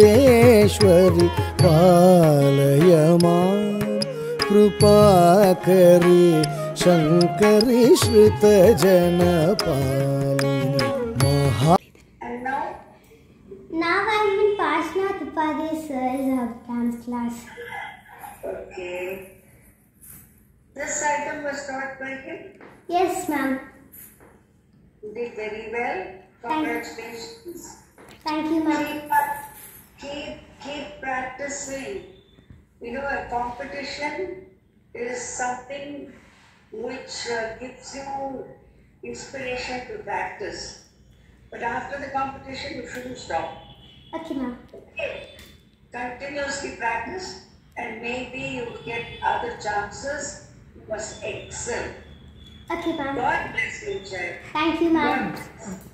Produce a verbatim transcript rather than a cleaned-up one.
सर्वेश्वरी पालय मां कृपा करि शंकरी श्रुत जन पालिनी महा। And now, now I am in Parshwanath Upadhye sir's dance class. Okay. This item was taught by him? Yes, ma'am. You did very well. Congratulations. Thank you, ma'am. Keep, keep, keep practicing. You know, a competition is something which uh, gives you inspiration to practice. But after the competition, you shouldn't stop. Okay, ma'am. Okay. Continuously practice, and maybe you'll get other chances. You must excel. Okay, ma'am. God bless you, child. Thank you, ma'am.